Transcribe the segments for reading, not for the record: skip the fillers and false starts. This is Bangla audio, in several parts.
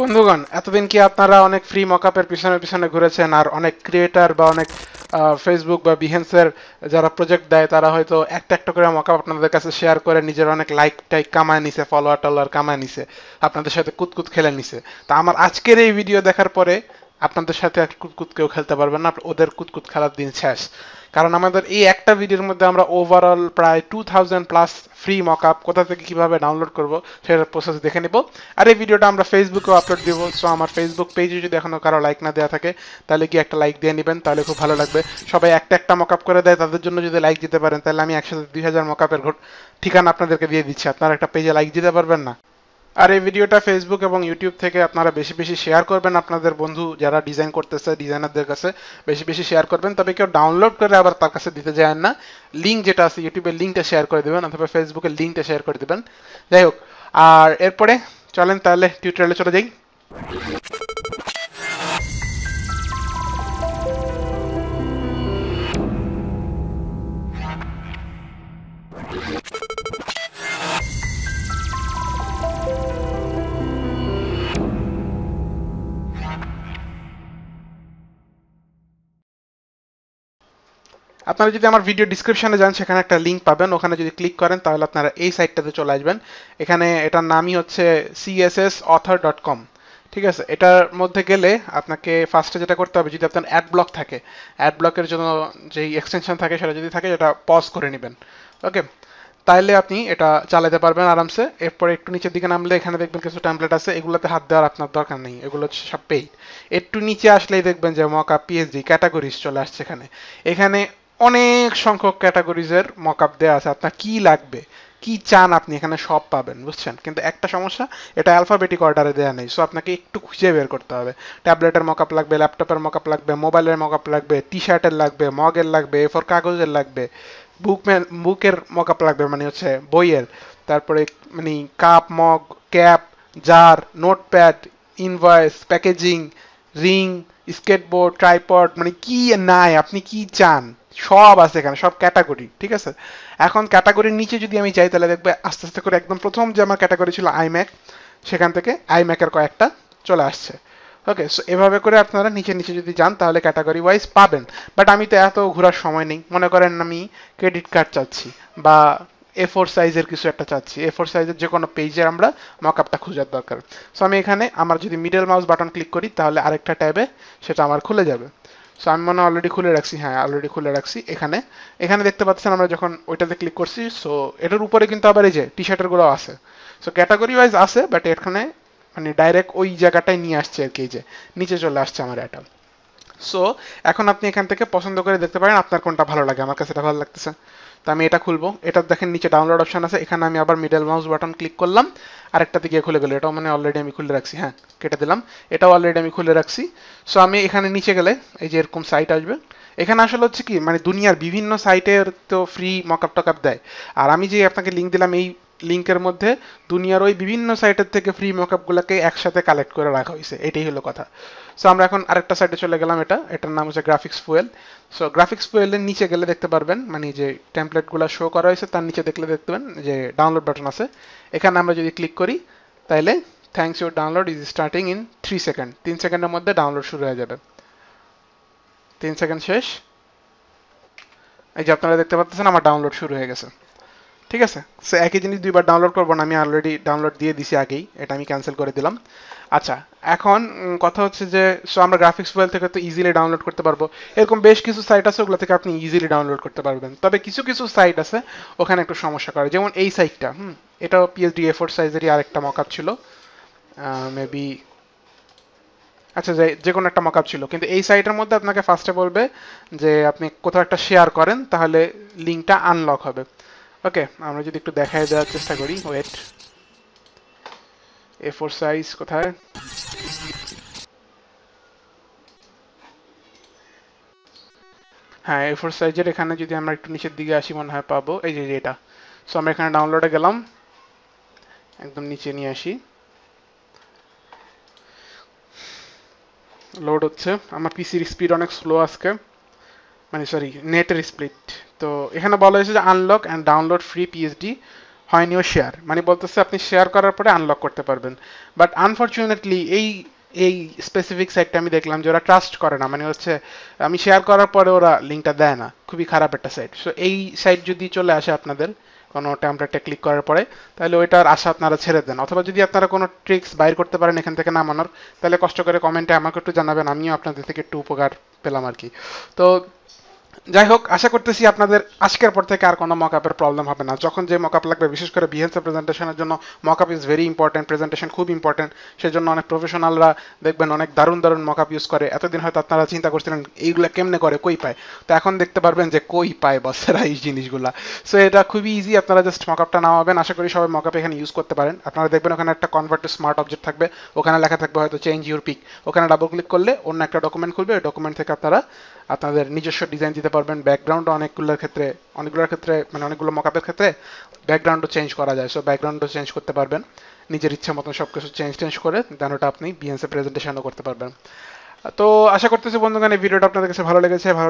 বন্ধুগণ এতদিন কি আপনারা অনেক ফ্রি মকআপের পিছনে পিছনে ঘুরেছেন আর অনেক ক্রিয়েটর বা অনেক ফেসবুক বা Behance এর যারা প্রজেক্ট দেয় তারা হয়তো একটা করে মকআপ আপনাদের কাছে শেয়ার করে নিজের অনেক লাইক টাইক কামায় নিছে ফলোয়ার টলার কামায় নিছে আপনাদের সাথে কুতকুত খেলে নিছে তো আমার আজকের এই ভিডিও দেখার পরে আপনাদের সাথে আর কুতকুত কেউ খেলতে পারবে না ওদের কুতকুত খেলার দিন শেষ কারণ আমাদের এই একটা ভিডিওর মধ্যে আমরা ওভারঅল প্রায় 2000 প্লাস ফ্রি মকআপ কোথা থেকে কিভাবে ডাউনলোড করব সেটা প্রসেস দেখে নেব আর এই ভিডিওটা আমরা ফেসবুকেও আপলোড দেব সো আমার ফেসবুক পেজে যদি এখনো কারো লাইক না দেয়া থাকে তাহলে কি একটা লাইক দিয়ে নেবেন তাহলে খুব ভালো লাগবে সবাই একটা মকআপ করে দেয় তাদের জন্য যদি লাইক দিতে পারেন তাহলে আমি একসাথে 2000 মকআপের ঠিকানা আপনাদেরকে দিয়ে দিচ্ছি আপনারা একটা পেজে লাইক দিতে পারবেন না আর এই ভিডিওটা ফেসবুক এবং ইউটিউব থেকে আপনারা বেশি বেশি শেয়ার করবেন আপনাদের বন্ধু যারা ডিজাইন করতেছে ডিজাইনারদের কাছে বেশি বেশি শেয়ার করবেন তবে কেউ ডাউনলোড করে আবার তার কাছে দিতে যাবেন না লিংক যেটা আছে ইউটিউবের লিংকটা শেয়ার করে দিবেন অথবা ফেসবুকের লিংকটা শেয়ার করে দিবেন যাই হোক আর এরপরে চলেন তাহলে টিউটোরিয়ালে চলে যাই আপনারা যদি আমার ভিডিও ডেসক্রিপশনে যান সেখানে একটা লিংক পাবেন ওখানে যদি ক্লিক করেন তাহলে আপনারা এই সাইটটাতে চলে আসবেন এখানে এটার নামই হচ্ছে cssauthor.com ঠিক আছে এটার মধ্যে গেলে আপনাকে ফার্স্টে যেটা করতে হবে যদি আপনার অ্যাড ব্লক থাকে অ্যাড ব্লকের জন্য যে এক্সটেনশন থাকে সেটা যদি থাকে এটা পজ করে নেবেন ওকে তাহলে আপনি এটা চালাতে পারবেন আরামসে এরপর একটু নিচের দিকে নামলে এখানে দেখবেন কিছু টেমপ্লেট আছে এগুলাতে হাত দেওয়ার আপনার দরকার নেই এগুলো সব পেইড একটু নিচে আসলেই দেখবেন যে মকআপ PSD ক্যাটাগরিজ চলে আসছে এখানে এখানে অনেক সংখ্যক ক্যাটাগরিজের মকআপ দেয়া আছে আপনার কি লাগবে কি চান আপনি এখানে সব পাবেন বুঝছেন কিন্তু একটা সমস্যা এটা অ্যালফাবেটিক অর্ডারে দেয়া নেই সো আপনাকে একটু খুঁজে বের করতে হবে ট্যাবলেটের মকআপ লাগবে ল্যাপটপের মকআপ লাগবে মোবাইলের মকআপ লাগবে টি-শার্টের লাগবে মগের লাগবে A4 কাগজের লাগবে বুকের মকআপ লাগবে মানে হচ্ছে বইয়ের তারপরে মানে cup mug cap jar notepad invoice packaging ring skateboard tripod মানে কি নাই আপনি কি চান সব আছে এখানে সব ক্যাটাগরি ঠিক আছে এখন ক্যাটাগরির নিচে যদি আমি যাই তাহলে দেখবে আস্তে আস্তে করে একদম প্রথম যে আমার ক্যাটাগরি ছিল iMac সেখান থেকে iMac এর কয়েকটা চলে আসছে ওকে সো এভাবে করে আপনারা নিচে যদি যান তাহলে ক্যাটাগরি ওয়াইজ পাবেন বাট আমি তো এত ঘোরার সময় নেই মনে করেন আমি ক্রেডিট কার্ড চাচ্ছি বা A4 সাইজের কিছু একটা চাচ্ছি A4 সাইজের যে কোনো পেজে আমরা মকআপটা খোঁজার দরকার সো আমি এখানে আমার যদি মিডল মাউস বাটন ক্লিক করি তাহলে আরেকটা ট্যাবে সেটা আমার খুলে যাবে সো আমি মনে অলরেডি খুলে রাখছি হ্যাঁ অলরেডি খুলে রাখছি এখানে দেখতে পাচ্ছেন আমরা যখন ওইটাতে ক্লিক করছি সো এটার উপরে কিন্তু আবার এই যে টি-শার্টের গুলো আছে সো ক্যাটাগরি ওয়াইজ আছে বাট এখানে মানে ডাইরেক্ট ওই জায়গাটায় নিয়ে আসছে আর কি এই যে নিচে চলে আসছে আমার এটা সো এখন আপনি এখান থেকে পছন্দ করে দেখতে পারেন আপনার কোনটা ভালো লাগে আমার কাছে এটা ভালো লাগতেছে তো আমি এটা খুলবো এটা দেখেন নিচে ডাউনলোড অপশন আছে এখানে আমি আবার মিডল মাউস বাটন ক্লিক করলাম আরেকটাতে গিয়ে খুলে গেল এটা মানে অলরেডি আমি খুলে রাখছি হ্যাঁ কেটে দিলাম এটাও অলরেডি আমি খুলে রাখছি সো আমি এখানে নিচে গেলে এই যে এরকম সাইট আসবে এখানে আসলে হচ্ছে কি মানে দুনিয়ার বিভিন্ন সাইটের তো ফ্রি মকআপ টকআপ দেয় আর আমি যে আপনাকে লিংক দিলাম এই লিংকের মধ্যে দুনিয়ার ওই বিভিন্ন সাইটের থেকে ফ্রি মকআপগুলোকে একসাথে কালেক্ট করে রাখা হয়েছে এটাই হলো কথা সো আমরা এখন আরেকটা সাইটে চলে গেলাম এটার নাম হচ্ছে গ্রাফিক্স ফুয়েল সো গ্রাফিক্স ফুয়েলের নিচে গেলে দেখতে পারবেন মানে যে টেমপ্লেটগুলো শো করা হয়েছে তার নিচে দেখলে দেখতে পাবেন যে ডাউনলোড বাটন আছে এখানে আমরা যদি ক্লিক করি তাহলে thanks your download is starting in 3 second 3 সেকেন্ডের মধ্যে ডাউনলোড শুরু হয়ে যাবে 3 সেকেন্ড শেষ এই যে আপনারা দেখতে পাচ্ছেন আমার ডাউনলোড শুরু হয়ে গেছে ঠিক আছে সো একই জিনিস দুইবার ডাউনলোড করব না আমি অলরেডি ডাউনলোড দিয়ে দিছি আগেই এটা আমি ক্যান্সেল করে দিলাম আচ্ছা এখন কথা হচ্ছে যে সো আমরা গ্রাফিক্স ফাইল থেকে তো ইজিলি ডাউনলোড করতে পারবো এরকম বেশ কিছু সাইট আছে ওগুলা থেকে আপনি ইজিলি ডাউনলোড করতে পারবেন তবে কিছু সাইট আছে ওখানে একটু সমস্যা করে যেমন এই সাইটটা এটাও PSD A4 সাইজেরই আরেকটা মকআপ ছিল মেবি আচ্ছা যে কোনো একটা মকআপ ছিল কিন্তু এই সাইটের মধ্যে আপনাকে ফার্স্টে বলবে যে আপনি কোথাও একটা শেয়ার করেন তাহলে লিংকটা আনলক হবে ওকে আমরা যদি একটু দেখায় দেওয়ার চেষ্টা করি ওয়েট A4 সাইজ কোথায় হ্যাঁ A4 সাইজের এখানে যদি আমরা একটু নিচের দিকে আসি মনে হয় পাবো এই যে এটা সো আমরা এখানে ডাউনলোডে গেলাম একদম নিচে নিয়ে আসি লোড হচ্ছে আমার পিসির স্পিড অনেক স্লো আজকে মানে সরি নেটের স্পিড তো এখানে বলা হয়েছে যে unlock and download free PSD হয়নিও শেয়ার মানে বলতেছে আপনি শেয়ার করার পরে আনলক করতে পারবেন বাট আনফরচুনেটলি এই স্পেসিফিক সাইটটা আমি দেখলাম যে ওরা ট্রাস্ট করে না মানে হচ্ছে আমি শেয়ার করার পরে ওরা লিংকটা দেয় না খুবই খারাপ একটা সাইট সো এই সাইট যদি চলে আসে আপনাদের কোনো টেমপ্লেটে ক্লিক করার পরে তাহলে ওইটার আশা আপনারা ছেড়ে দেন অথবা যদি আপনারা কোনো ট্রিক্স বাইর করতে পারেন এখান থেকে নামানোর তাহলে কষ্ট করে কমেন্টে আমাকে একটু জানাবেন আমিও আপনাদের থেকে একটু উপকার পেলাম আর কি তো যাই হোক আশা করতেছি আপনাদের আজকের পর থেকে আর কোনো মকআপের প্রবলেম হবে না যখন যে মকআপ লাগবে বিশেষ করে বিহেন্সের প্রেজেন্টেশনের জন্য mockup is very important presentation খুব ইম্পর্টেন্ট সেজন্য অনেক প্রফেশনালরা দেখবেন অনেক দারুণ দারুণ মকআপ ইউজ করে এতদিন হয়তো আপনারা চিন্তা করছিলেন এইগুলো কেমনে করে কই পায় তো এখন দেখতে পারবেন যে কই পায় বসেরা এই জিনিসগুলা সো এটা খুবই ইজি আপনারা জাস্ট মকআপটা নামাবেন আশা করি সবাই মকআপ এখানে ইউজ করতে পারেন আপনারা দেখবেন ওখানে একটা কনভার্ট টু স্মার্ট অবজেক্ট থাকবে ওখানে লেখা থাকবে হয়তো চেঞ্জ ইউর পিক ওখানে ডাবল ক্লিক করলে অন্য একটা ডকুমেন্ট খুলবে ওই ডকুমেন্ট থেকে আপনারা আপনাদের নিজস্ব ডিজাইন দিতে পারবেন ব্যাকগ্রাউন্ড অনেকগুলোর ক্ষেত্রে মানে অনেকগুলো মকআপের ক্ষেত্রে ব্যাকগ্রাউন্ডও চেঞ্জ করা যায় সো ব্যাকগ্রাউন্ডও চেঞ্জ করতে পারবেন নিজের ইচ্ছা মতন সব কিছু চেঞ্জ করে দেন ওটা আপনি বিহেন্স এ প্রেজেন্টেশনও করতে পারবেন তো আশা করতেছি বন্ধুগণ এই ভিডিওটা আপনাদের কাছে ভালো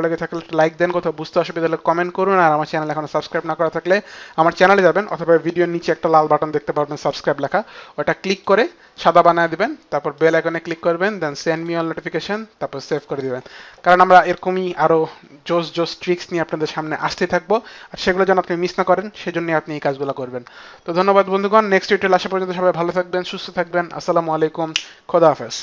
লেগে থাকলে লাইক দেন কোথাও বুঝতে অসুবিধা হলে কমেন্ট করুন আর আমার চ্যানেল এখনো সাবস্ক্রাইব না করা থাকলে আমার চ্যানেলে যাবেন অথবা ভিডিওর নিচে একটা লাল বাটন দেখতে পারবেন সাবস্ক্রাইব লেখা ওটা ক্লিক করে সাদা বানায় দিবেন তারপর বেল আইকনে ক্লিক করবেন then send me all notification তারপর সেভ করে দিবেন কারণ আমরা এরকমই আরো জোস ট্রিক্স নিয়ে আপনাদের সামনে আসতে থাকবো আর সেগুলো যেন আপনি মিস না করেন সেজন্য আপনি এই কাজগুলো করবেন তো ধন্যবাদ বন্ধুগণ নেক্সট ভিডিওতে আসা পর্যন্ত সবাই ভালো থাকবেন সুস্থ থাকবেন আসসালামু আলাইকুম খোদা হাফেজ